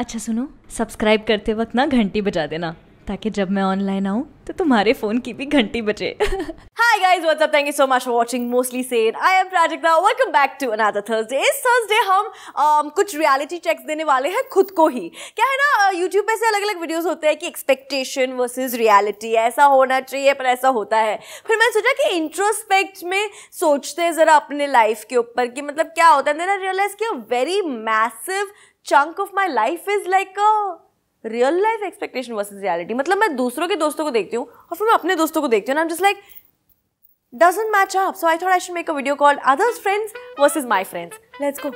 अच्छा सुनो, सब्सक्राइब करते वक्त ना घंटी बजा देना ताकि जब मैं ऑनलाइन आऊँ तो तुम्हारे फोन की भी घंटी बजे। Hi guys, what's up? Thank you so much for watching Mostly Sane. I am Prajakta. Welcome back to another Thursday. इस Thursday हम कुछ reality checks देने वाले हैं खुद को ही। क्या है ना, YouTube पे से अलग अलग videos होते हैं कि expectation versus reality, ऐसा होना चाहिए पर ऐसा होता है। फिर मैंने सोचा कि introspect में सोचते हैं जरा अपने life के ऊपर कि मतलब क्या होता है। मैंने realize कि a very massive chunk of my life is like a real life expectation versus reality. मतलब मैं दूसरों के दोस्तों को देखती हूँ और फिर मैं अपने दोस्तों को देखती हूँ and I'm just like doesn't match up. So I thought I should make a video called others' friends versus my friends. Let's go.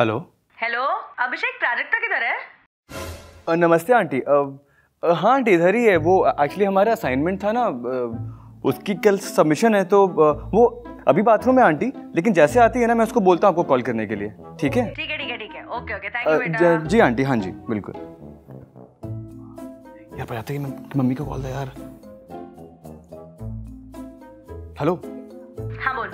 Hello hello Abhishek, Prajakta किधर है? नमस्ते आंटी। हाँ आंटी इधर ही है। वो एक्चुअली हमारा असाइनमेंट था ना, उसकी कल सबमिशन है तो वो अभी बाथरूम है आंटी, लेकिन जैसे आती है ना मैं उसको बोलता हूँ आपको कॉल करने के लिए। ठीक है ठीक है ठीक है ठीक है, ओके ओके, थैंक यू बेटा। जी आंटी, हाँ जी बिल्कुल। यार पता है मम्मी को कॉल दे यार। हेलो हाँ बोल।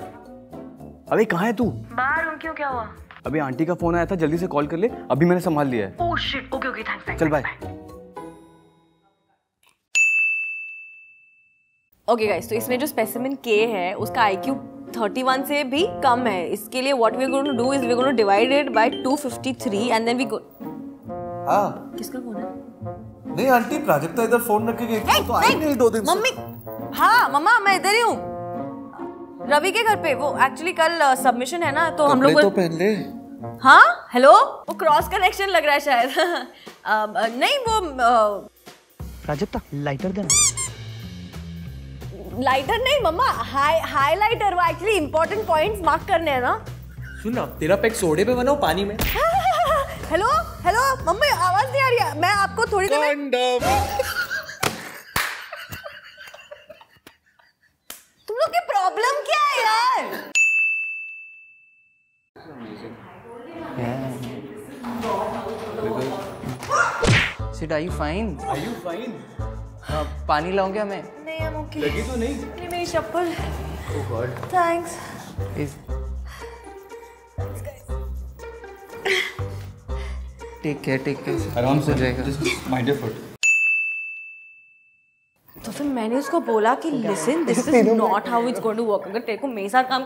अबे कहाँ है तू? बाहर हूँ। क्यों क्या हुआ? अभी आंटी का फोन आया था, जल्दी से कॉल कर ले, अभी मैंने संभाल लिया है। Oh shit, okay okay, thanks thanks, चल बाय। ओके गाइस, तो इसमें जो स्पेसिमेन के है उसका आईक्यू 31 से भी कम है। इसके लिए what we are going to do is we are going to divide it by 253 and then we go. हां किसका फोन है? नहीं आंटी, प्राजक्ता इधर फोन रख के गई तो आई नहीं 2 दिन से। मम्मी हां मम्मा मैं इधर ही हूं, रवि के घर पे। वो एक्चुअली कल सबमिशन है ना तो हम लोग तो पहन ले। हाँ हेलो, वो क्रॉस कनेक्शन लग रहा है शायद। नहीं वो प्राजक्ता लाइटर देना। लाइटर नहीं मम्मा, हाईलाइटर। वो एक्चुअली इंपॉर्टेंट पॉइंट्स मार्क करने हैं ना। सुन ना, तेरा पैक सोडे पे बनाओ पानी में। हेलो हेलो मम्मी, आवाज नहीं आ रही है। मैं आपको थोड़ी देर प्रॉब्लम क्या है यार? Sit, are you fine? Are you fine? पानी लाऊंगी मैं? नहीं I'm okay. लगी तो नहीं? नहीं मेरी चप्पल। Oh God. Thanks. Take care, take care. आराम से जाएगा। Just mind your foot. तो फिर मैंने उसको बोला कि listen, this is not how it's going to work. अगर तेरे को मेरे साथ काम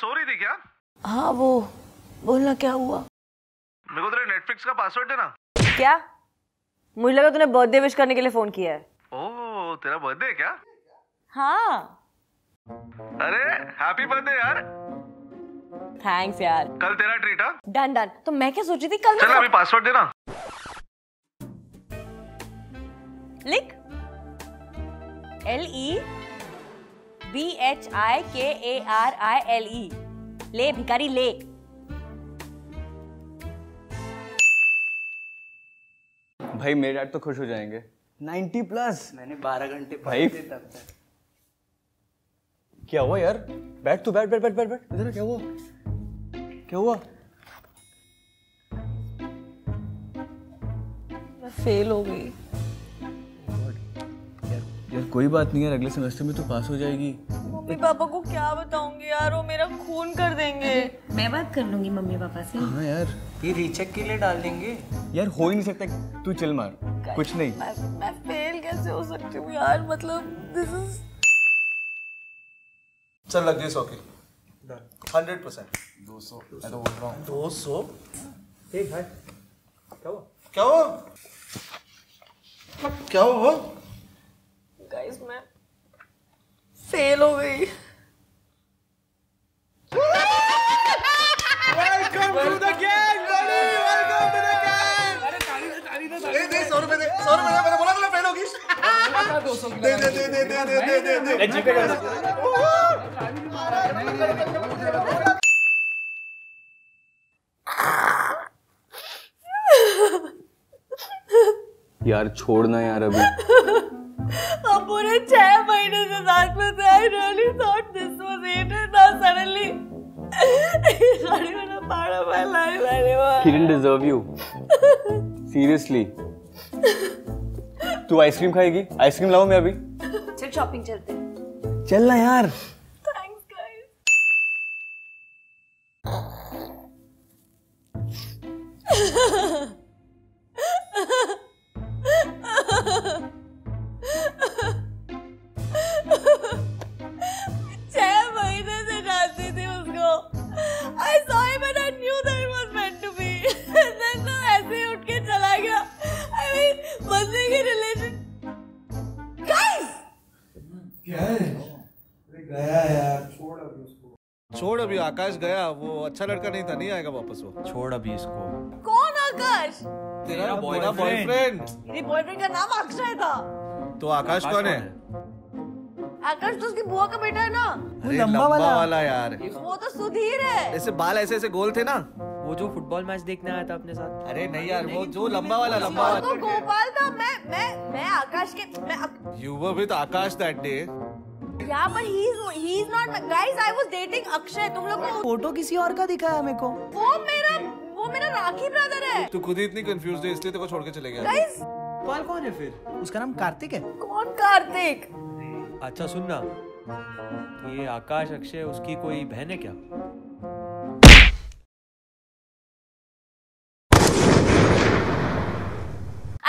सो रही थी क्या? हाँ वो बोलना क्या हुआ? मेरे को तेरा नेटफ्लिक्स का पासवर्ड देना। क्या? मुझे लगा तूने बर्थडे विश करने के लिए फोन किया है। ओह तेरा बर्थडे है क्या? हाँ। अरे हैप्पी बर्थडे यार। थैंक्स यार। कल तेरा ट्रीट। हाँ डन डन। तो मैं क्या सोची थी कल? चल अभी पासवर्ड देना, लिख LEBHIKARILE ले भिखारी ले। भाई मेरे डैड तो खुश हो जाएंगे। 90 प्लस मैंने 12 घंटे पढ़े थे तब तक। क्या हुआ यार? बैठ तू, बैठ बैठ बैठ बैठ बैठ इधर। क्या हुआ? क्या हुआ? मैं फेल हो गई। यार कोई बात नहीं यार, अगले सेमेस्टर में तो पास हो जाएगी। मम्मी पापा को क्या बताऊंगी यार, वो मेरा खून कर देंगे। मैं बात कर लूंगी मम्मी पापा से। हाँ यार, ये रीचेक के लिए डाल देंगे। यार हो ही नहीं सकता, तू चिल मार, कुछ नहीं। मैं फेल कैसे हो सकती हूँ यार, मतलब दिस इज चल लग गई। 100% 200 मैं तो बोल रहा हूँ 200। ठीक है, क्या हुआ? क्या हुआ? क्या हुआ? गाइस मैं फेल हो गई। Welcome to the gang, welcome to the gang. अरे ताली दे, ताली दे, ताली दे। 100 रुपए दे, 100 रुपए दे। मैंने बोला था फेल होगी। 200 दे दे दे दे दे दे दे दे दे। जीपे कर दो। यार छोड़ना यार अभी। हम पूरे 6 महीने से साथ में थे। I really thought this was it, and now suddenly he's not even a part of my life anymore. He didn't deserve you. Seriously. तू आइसक्रीम खाएगी? आइसक्रीम लाऊं मैं अभी? चल शॉपिंग चलते हैं। चल ना यार। छोड़ अभी, आकाश गया, वो अच्छा लड़का नहीं था, नहीं आएगा वापस वो। छोड़ अभी इसको। कौन आकाश? तेरा बॉयफ्रेंड। मेरे बॉयफ्रेंड का नाम अक्षय था। तो आकाश कौन है? आकाश तो उसकी बुआ का बेटा है ना, वो लंबा वाला। यार वो तो सुधीर है, ऐसे बाल ऐसे ऐसे गोल थे ना, वो जो फुटबॉल मैच देखने आया था अपने साथ। अरे नहीं यार, वो जो लंबा वाला तो गोपाल था। मैं आकाश के, you were with Akash that day. Yeah, but he's not. Guys, I was dating Akshay. तुम लोग को फोटो किसी और का दिखाया मेरे को। वो मेरा राखी ब्रदर है। तू खुद ही इतनी कंफ्यूज है, इसलिए तेरे को छोड़ के चले गया। Guys, पाल कौन है फिर? उसका नाम कार्तिक है। कौन कार्तिक? अच्छा सुनना, ये आकाश अक्षय उसकी कोई बहन है क्या?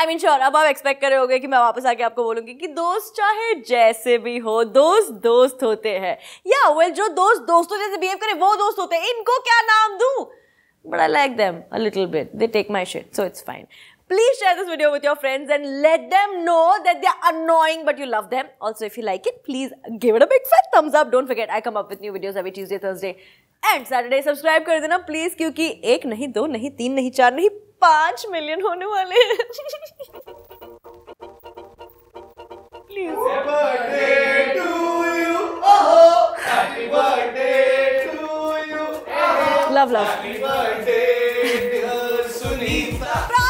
I mean sure, अब आप एक्सपेक्ट कर रहे होगे कि मैं वापस आके आपको बोलूंगी कि दोस्त चाहे जैसे भी हो, दोस्त दोस्त होते हैं। या well, जो दोस्त दोस्तों जैसे बिहेव करे वो दोस्त होते हैं। इनको क्या नाम दूं? But I like them a little bit. They take my shit, so it's fine. Please share this video with your friends and let them know that they are annoying but you love them. Also, if you like it, please give it a big fat thumbs up. Don't forget, I come up with new videos every Tuesday, Thursday and Saturday. Subscribe कर देना please, क्योंकि 1 नहीं 2 नहीं 3 नहीं 4 नहीं 5 million होने वाले हैं। प्लीज। Love love. सुनीता।